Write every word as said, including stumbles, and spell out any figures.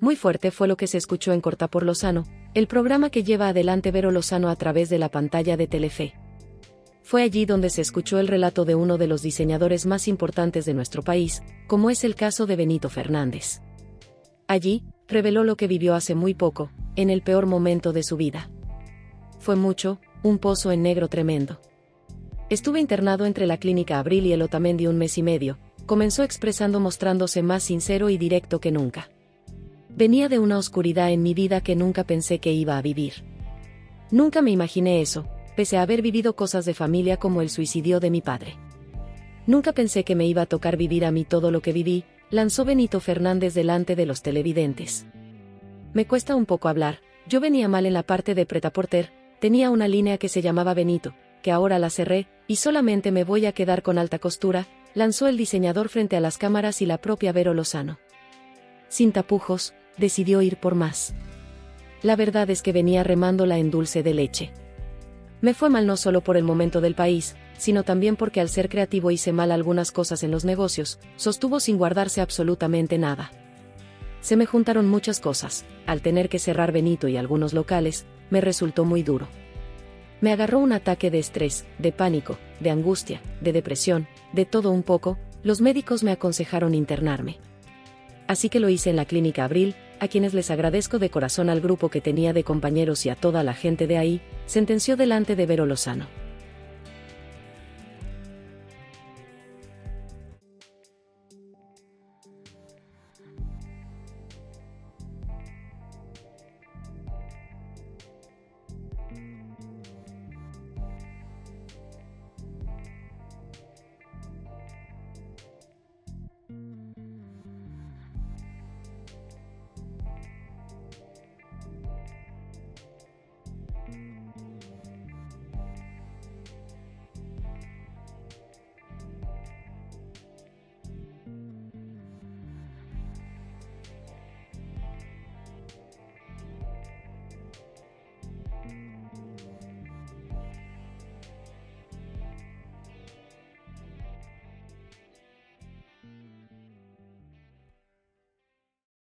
Muy fuerte fue lo que se escuchó en Cortá por Lozano, el programa que lleva adelante Vero Lozano a través de la pantalla de Telefe. Fue allí donde se escuchó el relato de uno de los diseñadores más importantes de nuestro país, como es el caso de Benito Fernández. Allí, reveló lo que vivió hace muy poco, en el peor momento de su vida. Fue mucho, un pozo en negro tremendo. Estuve internado entre la Clínica Abril y el Otamendi un mes y medio, comenzó expresando mostrándose más sincero y directo que nunca. Venía de una oscuridad en mi vida que nunca pensé que iba a vivir. Nunca me imaginé eso, pese a haber vivido cosas de familia como el suicidio de mi padre. Nunca pensé que me iba a tocar vivir a mí todo lo que viví, lanzó Benito Fernández delante de los televidentes. Me cuesta un poco hablar, yo venía mal en la parte de pretaporter, tenía una línea que se llamaba Benito, que ahora la cerré, y solamente me voy a quedar con alta costura, lanzó el diseñador frente a las cámaras y la propia Vero Lozano. Sin tapujos, decidió ir por más. La verdad es que venía remándola en dulce de leche. Me fue mal no solo por el momento del país, sino también porque al ser creativo hice mal algunas cosas en los negocios, sostuvo sin guardarse absolutamente nada. Se me juntaron muchas cosas, al tener que cerrar Benito y algunos locales, me resultó muy duro. Me agarró un ataque de estrés, de pánico, de angustia, de depresión, de todo un poco, los médicos me aconsejaron internarme. Así que lo hice en la Clínica Abril, a quienes les agradezco de corazón al grupo que tenía de compañeros y a toda la gente de ahí, sentenció delante de Vero Lozano.